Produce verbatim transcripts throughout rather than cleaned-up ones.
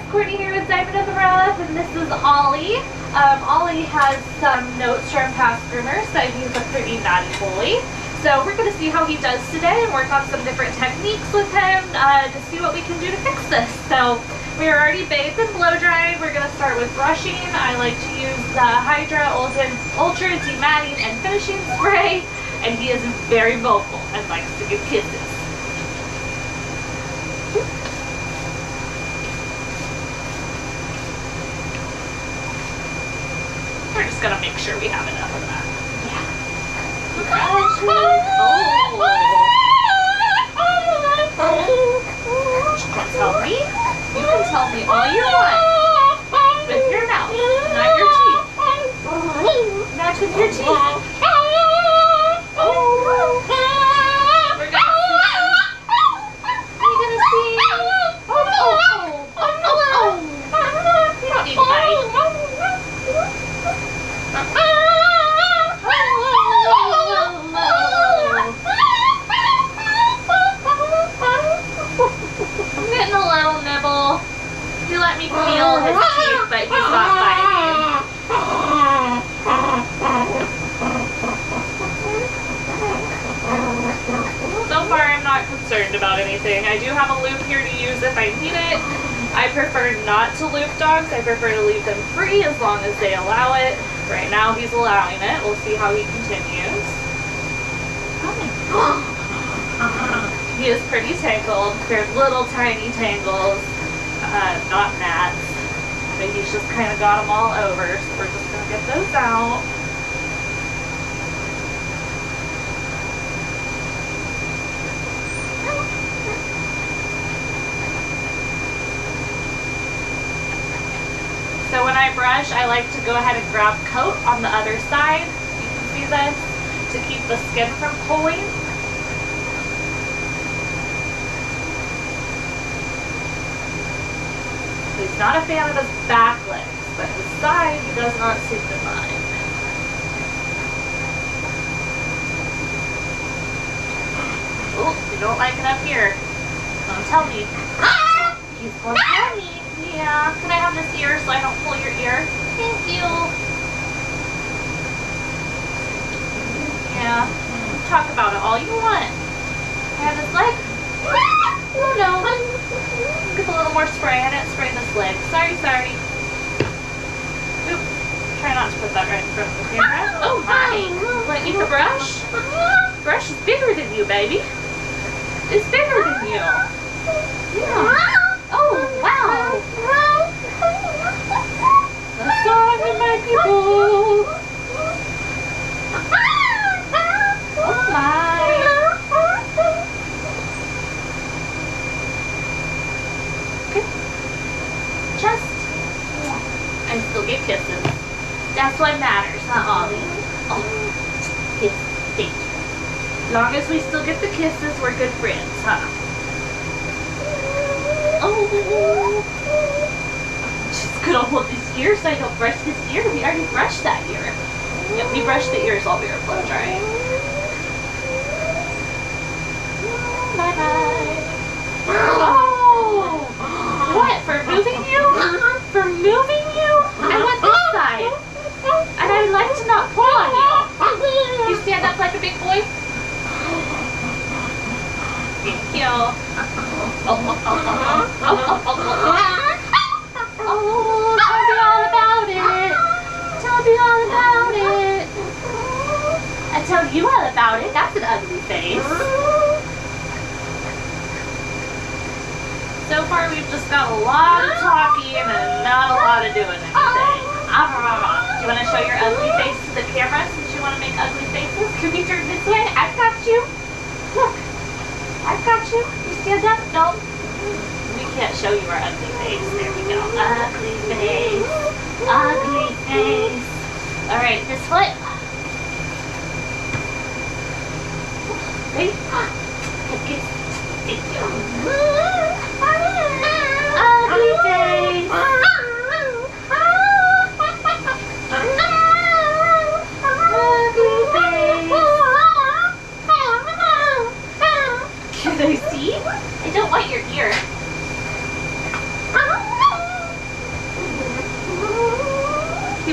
guys, Courtney here with Diamond In The Ruff, and this is Ollie. Um, Ollie has some notes from past groomers that he's a pretty naughty boy. So we're going to see how he does today and work on some different techniques with him uh, to see what we can do to fix this. So we're already bathed and blow dry. We're going to start with brushing. I like to use the Hydra Ultron Ultra Dematting and Finishing Spray, and he is very vocal and likes to give kisses. We're just going to make sure we have enough of that. Yeah. Oh, oh, oh. Tell me. You can tell me all you want with your mouth, not your teeth. Not with your teeth. He let me feel his cheek, but he's not biting. So far, I'm not concerned about anything. I do have a loop here to use if I need it. I prefer not to loop dogs. I prefer to leave them free as long as they allow it. Right now, he's allowing it. We'll see how he continues. He is pretty tangled. They're little tiny tangles. Uh, not mad, but he's just kind of got them all over, so we're just going to get those out. So when I brush, I like to go ahead and grab coat on the other side, you can see this, to keep the skin from pulling. He's not a fan of his back legs, but his side he does not seem to mind. Oh, we don't like it up here. Don't tell me. Ah! He's going to tell me. Yeah, can I have this ear so I don't pull your ear? Thank you. Yeah, talk about it all you want. Can I have this leg? Oh no. Get a little more spray in it. Spray this leg. Sorry, sorry. Oop. Try not to put that right in front of the camera. Oh hi. Want to use the brush? The brush is bigger than you, baby. It's bigger than you. Yeah. Oh wow. That's all I with my people. Oh my. I still get kisses. That's what matters, huh, Ollie? Oh, yes, thank you. As long as we still get the kisses, we're good friends, huh? Oh, I'm just gonna hold this ear so I don't brush this ear. We already brushed that ear. Yep, we brushed the ears while we were blow drying. Bye bye. Oh, what for moving you? For moving you? I want this side, and I would like to not pull on you. You stand up like a big boy. Thank you. Oh, oh, oh, oh, oh, oh, oh. Oh, tell me all about it. Tell me all about it. I tell you all about it. That's an ugly face. So far, we've just got a lot of talking and not a lot of doing anything. Do you want to show your ugly face to the camera since you want to make ugly faces? Can we turn this way? I've got you. Look. I've got you. You stand up. No. We can't show you our ugly face. There we go. Ugly face. Ugly face. All right, this foot. Ready? Take it. Thank you. Ugly face. Ugly face. Can I see? I don't want your ear.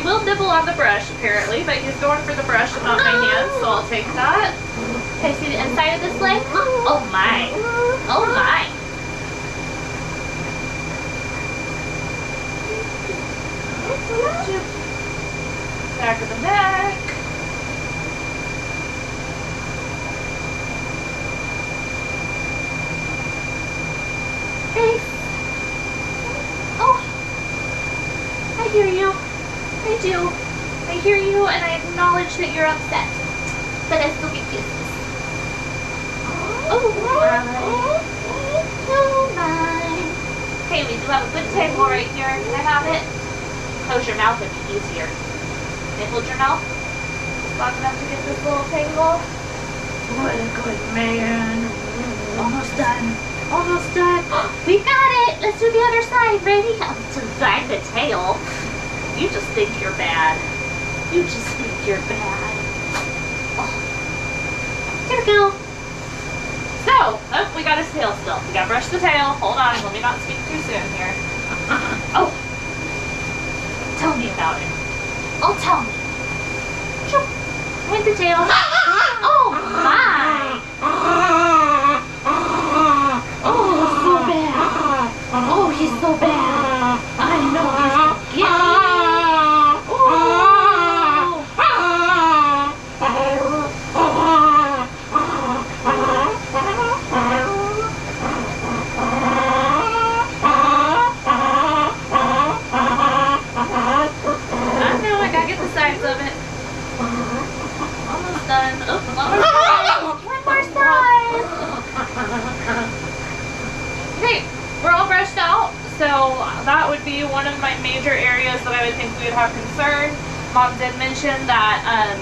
will nibble on the brush apparently, but he's going for the brush and not my hand, so I'll take that. Can I see the inside of this leg? Oh my. Oh my. Back of the neck. Face. Oh, I hear you. I do. I hear you, and I acknowledge that you're upset. But I still get kisses. Oh my. Oh my. Okay, we do have a good table right here. Can I have it? Close your mouth, it'd be easier. They hold your mouth. Long enough to get this little tangle. What a good man. Almost done. Almost done. We got it. Let's do the other side. Ready? Up to side the tail. You just think you're bad. You just think you're bad. Oh. Here we go. So, oh, we got his tail still. We gotta brush the tail. Hold on. Let me not speak too soon here. Oh. Tell me about it. Oh, tell me. Hit the tail. Oh, my. Oh, he's so bad. Oh, he's so bad. I know he's gonna get me. Sides of it. Almost done. Oh, almost done. One more side. Okay, we're all brushed out, so that would be one of my major areas that I would think we would have concern. Mom did mention that um,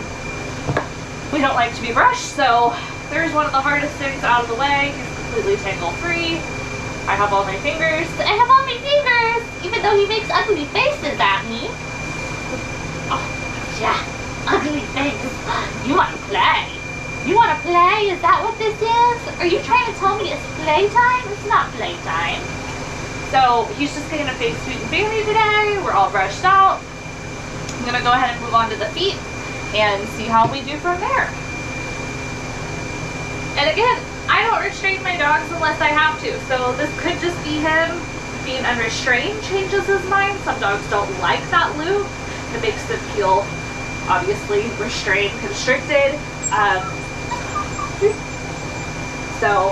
we don't like to be brushed, so there's one of the hardest things out of the way. He's completely tangle-free. I have all my fingers. I have all my fingers, even though he makes ugly faces at me. Yeah, ugly things. You want to play? You want to play? Is that what this is? Are you trying to tell me it's playtime? It's not playtime. So he's just taking a big sweet and baby today. We're all brushed out. I'm gonna go ahead and move on to the feet and see how we do from there. And again, I don't restrain my dogs unless I have to. So this could just be him being unrestrained changes his mind. Some dogs don't like that loop. It makes them feel obviously restrained, constricted. Um, so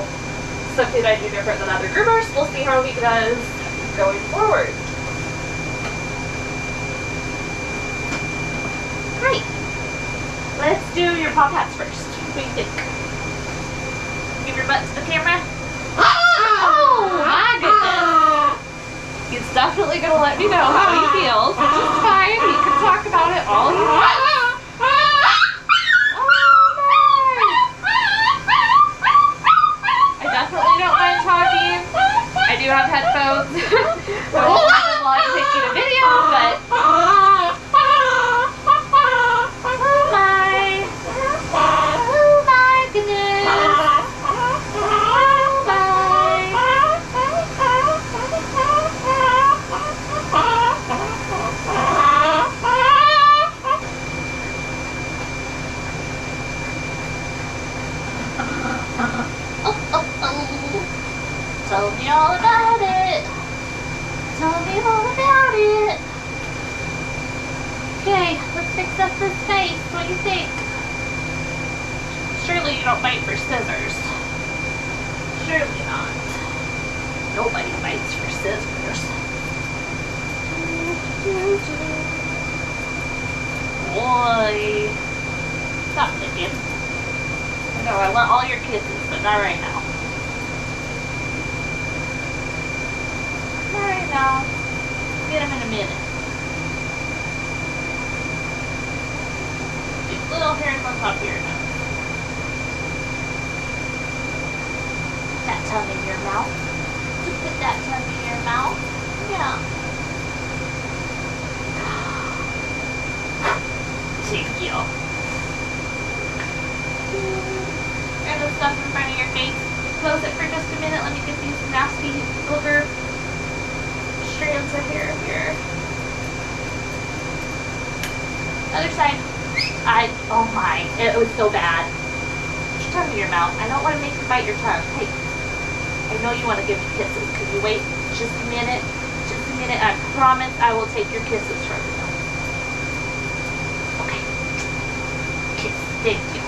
something I do different than other groomers. We'll see how he does going forward. Great. Let's do your paw pats first. What do you think? Give your butt to the camera. Oh my goodness. He's definitely gonna let me know how he feels, which is fine. He can talk about it all he wants. I do have headphones. I won't use them while I'm taking a video, but oh my, oh my goodness, oh my. Oh, oh, oh. Tell me all about it. Tell me all about it. Okay, let's fix up this face. What do you think? Surely you don't bite for scissors. Surely not. Nobody bites for scissors. Boy. Stop picking. I know I want all your kisses, but not right now. Alright now, get him in a minute. These little hairs on top of your nose. Put that tongue in your mouth. Just put that tongue in your mouth. Yeah. Thank you. Grab the stuff in front of your face. Close it for just a minute. Let me get these nasty over. Strands of hair here. Other side. I, oh my, it was so bad. Put your tongue in your mouth. I don't want to make you bite your tongue. Hey, I know you want to give me kisses. Could you wait just a minute? Just a minute. I promise I will take your kisses from you. Okay. Kiss. Thank you.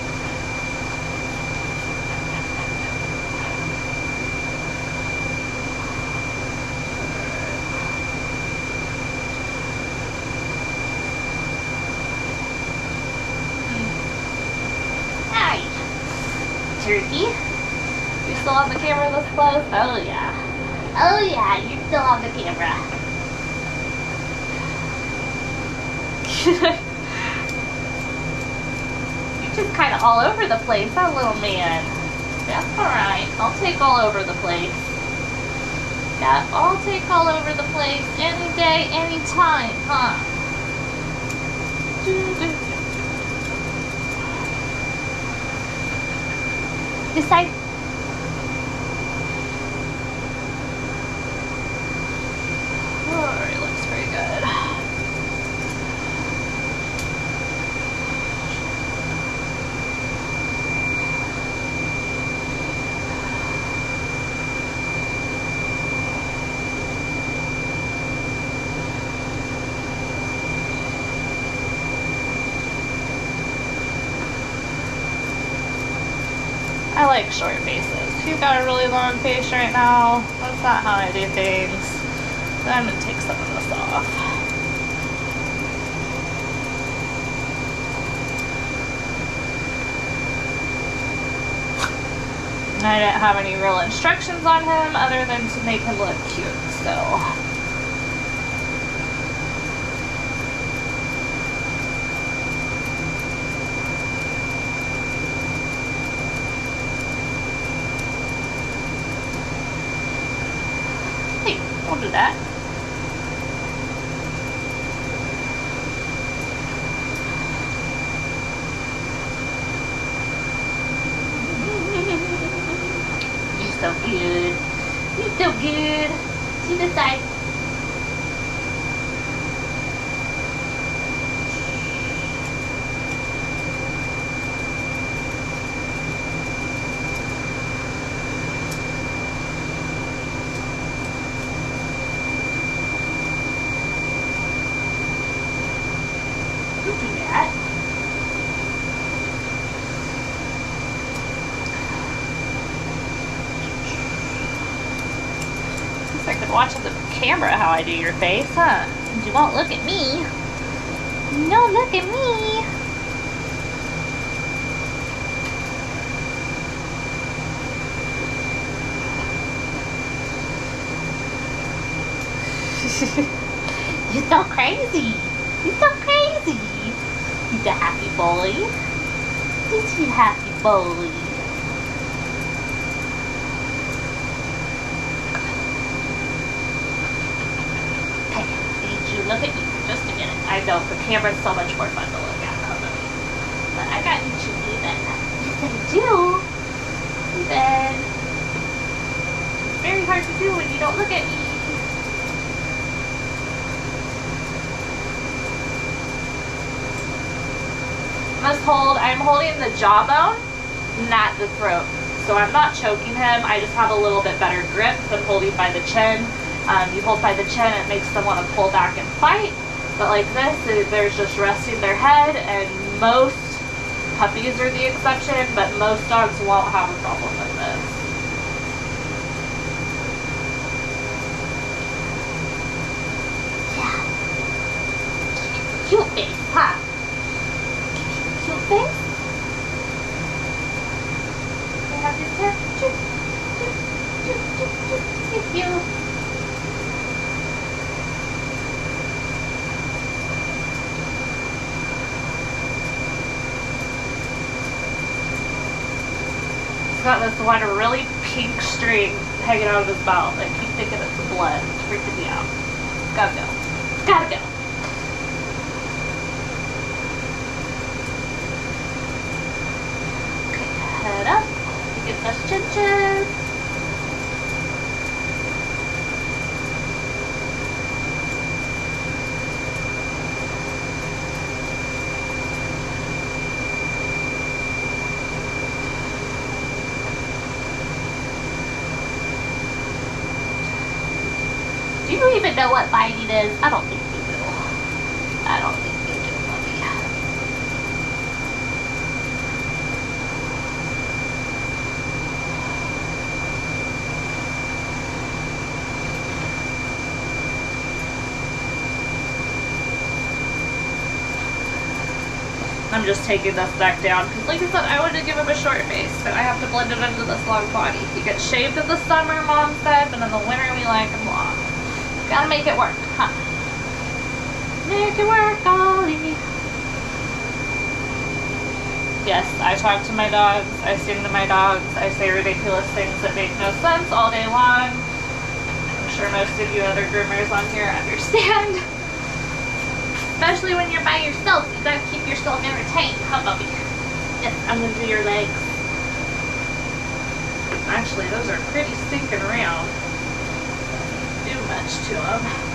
Turkey. You're still on the camera this close? Oh yeah. Oh yeah, you're still on the camera. You're just kind of all over the place, that little man. That's alright. I'll take all over the place. Yeah, I'll take all over the place any day, any time, huh? This side. Oh, it looks pretty good. I like short faces. You've got a really long face right now. That's not how I do things. So I'm gonna take some of this off. And I didn't have any real instructions on him other than to make him look cute, so. That. You're so good. You're so good. See the side. I could watch the camera how I do your face, huh? You won't look at me. No, look at me. You're so crazy. You're so crazy. He's a happy boy. He's a happy boy. Look at you for just a minute. I know the camera's so much more fun to look at, than me. But I got you even. Yes, I do. Then it's very hard to do when you don't look at me. Must hold. I'm holding the jawbone, not the throat. So I'm not choking him. I just have a little bit better grip than holding by the chin. Um, you hold by the chin, it makes them want to pull back and fight, but like this, they're just resting their head, and most puppies are the exception, but most dogs won't have a problem with this. Yeah. Cute face, huh? Cute face? I have your turn. Thank you. Got this one really pink string hanging out of his mouth. I keep thinking it's blood. It's freaking me out. Gotta go. Gotta go. Okay, head up. Get those chin-chins. don't even know what binding is. I don't think you do. I don't think you do, Ollie. I'm just taking this back down because, like I said, I wanted to give him a short face, so I have to blend it into this long body. He gets shaved in the summer, Mom said, but in the winter we like him long. Gotta make it work, huh? Make it work, Ollie. Yes, I talk to my dogs. I sing to my dogs. I say ridiculous things that make no sense all day long. I'm sure most of you other groomers on here understand. Especially when you're by yourself, you gotta keep yourself entertained. How about me? Yes, I'm gonna do your legs. Actually, those are pretty stinking round. Do much to them.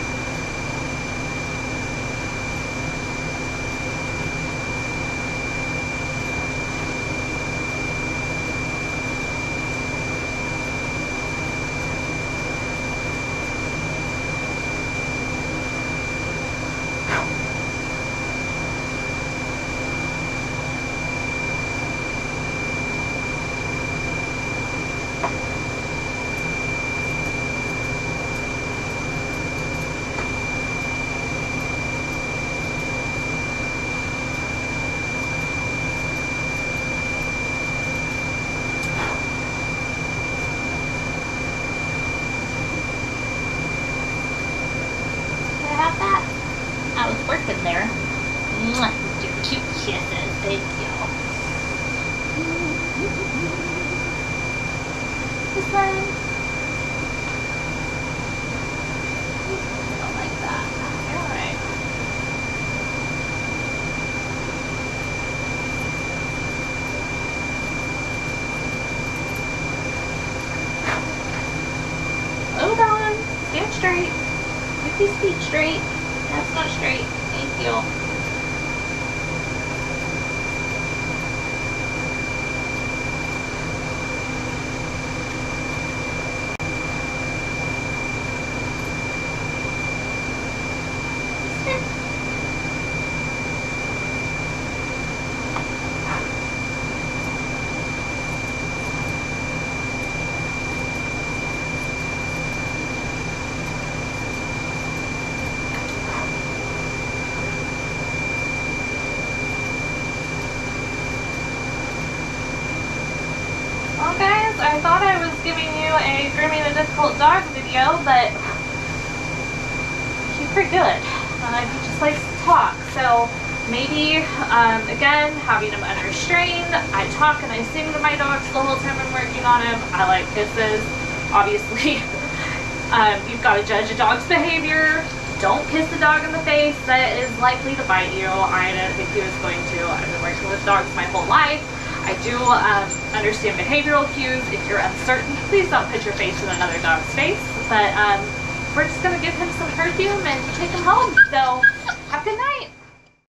Straight. That's not straight. Thank you. Dog video, but he's pretty good. Uh, he just likes to talk, so maybe, um, again, having him unrestrained, I talk and I sing to my dogs the whole time I'm working on him. I like kisses, obviously. um, you've got to judge a dog's behavior. Don't kiss the dog in the face. That is likely to bite you. I didn't think he was going to. I've been working with dogs my whole life. I do um, understand behavioral cues. If you're uncertain, please don't put your face in another dog's face. But um, we're just going to give him some perfume and take him home. So have a good night.